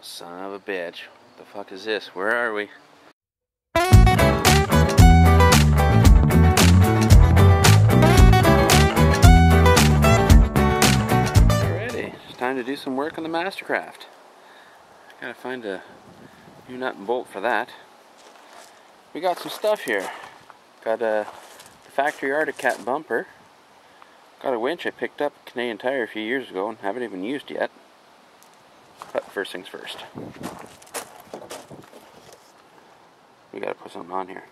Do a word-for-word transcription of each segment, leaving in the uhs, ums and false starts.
Son of a bitch. What the fuck is this? Where are we? Alrighty, it's time to do some work on the Mastercraft. Gotta find a new nut and bolt for that. We got some stuff here. Got a factory Articat bumper. Got a winch I picked up at Canadian Tire a few years ago and haven't even used yet. But first things first. We gotta put something on here.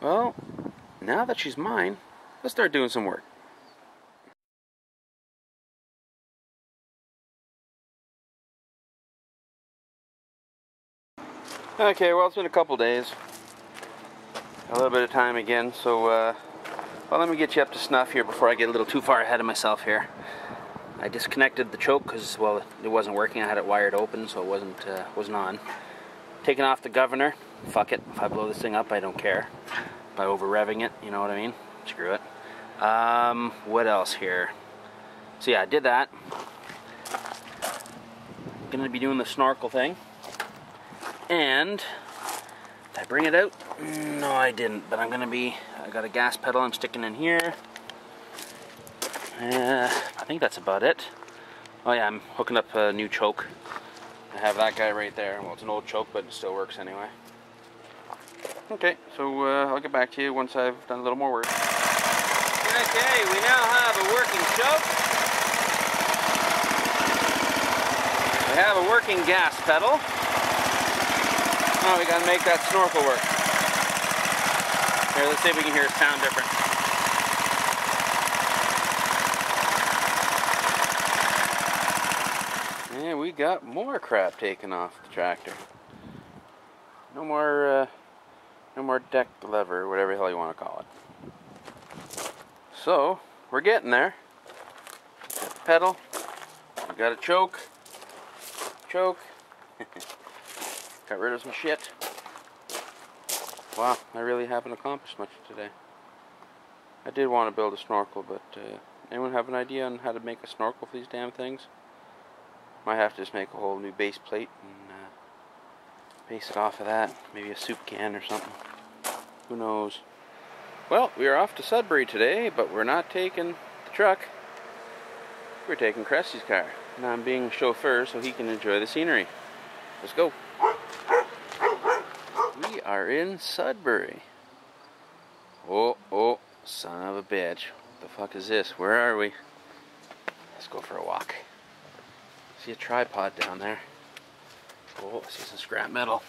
Well, now that she's mine, let's start doing some work. Okay, well, it's been a couple days. A little bit of time again, so, uh, well, let me get you up to snuff here before I get a little too far ahead of myself here. I disconnected the choke because, well, it wasn't working. I had it wired open, so it wasn't, uh, wasn't on. Taking off the governor. Fuck it. If I blow this thing up, I don't care. By over-revving it, you know what I mean? Screw it. Um, what else here? So yeah, I did that. Gonna be doing the snorkel thing. And did I bring it out? No, I didn't. But I'm gonna be. I got a gas pedal I'm sticking in here. Uh, I think that's about it. Oh yeah, I'm hooking up a new choke. I have that guy right there. Well, it's an old choke, but it still works anyway. Okay, so uh, I'll get back to you once I've done a little more work. Okay, we now have a working choke. We have a working gas pedal. Now we gotta make that snorkel work. Here, let's see if we can hear it sound different. And we got more crap taken off the tractor. No more... Uh, No more deck lever, whatever the hell you want to call it. So, we're getting there. Got the pedal. We got a choke. Choke. Got rid of some shit. Wow, I really haven't accomplished much today. I did want to build a snorkel, but uh, anyone have an idea on how to make a snorkel for these damn things? Might have to just make a whole new base plate and uh, base it off of that. Maybe a soup can or something. Who knows? Well, we are off to Sudbury today, but we're not taking the truck. We're taking Krusty's car. And I'm being a chauffeur so he can enjoy the scenery. Let's go. We are in Sudbury. Oh, oh, son of a bitch. What the fuck is this? Where are we? Let's go for a walk. See a tripod down there. Oh, I see some scrap metal.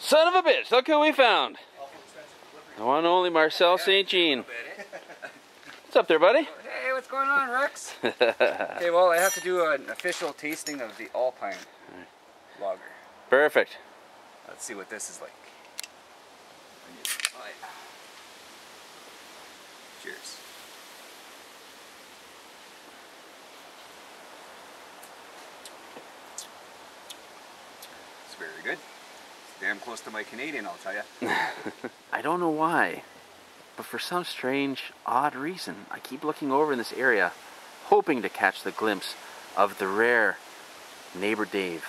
Son of a bitch, look who we found. The one only Marcel Saint Jean. What's up there, buddy? Hey, what's going on, Rex? Okay, well, I have to do an official tasting of the Alpine lager. Perfect. Let's see what this is like. Cheers. Very good. It's damn close to my Canadian, I'll tell you. I don't know why, but for some strange, odd reason, I keep looking over in this area, hoping to catch the glimpse of the rare neighbor Dave.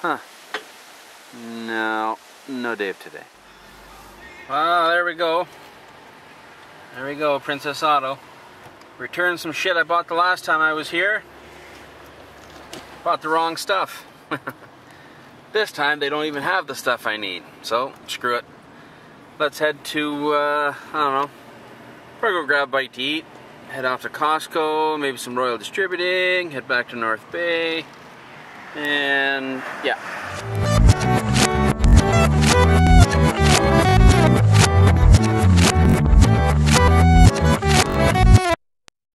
Huh. No, no Dave today. Well, there we go. There we go, Princess Auto. Returned some shit I bought the last time I was here. Bought the wrong stuff. This time, they don't even have the stuff I need. So, screw it. Let's head to, uh, I don't know. We're gonna grab a bite to eat. head off to Costco, maybe some Royal Distributing, head back to North Bay, and yeah.